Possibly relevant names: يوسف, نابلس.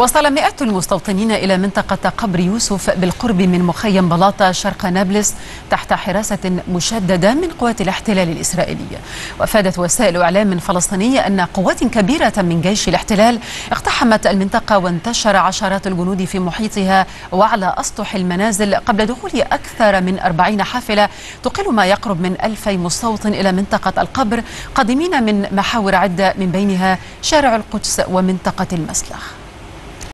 وصل مئات المستوطنين إلى منطقة قبر يوسف بالقرب من مخيم بلاطة شرق نابلس تحت حراسة مشددة من قوات الاحتلال الإسرائيلية. وأفادت وسائل إعلام فلسطينية أن قوات كبيرة من جيش الاحتلال اقتحمت المنطقة وانتشر عشرات الجنود في محيطها وعلى أسطح المنازل قبل دخول أكثر من 40 حافلة تقل ما يقرب من 2000 مستوطن إلى منطقة القبر قادمين من محاور عدة من بينها شارع القدس ومنطقة المسلخ.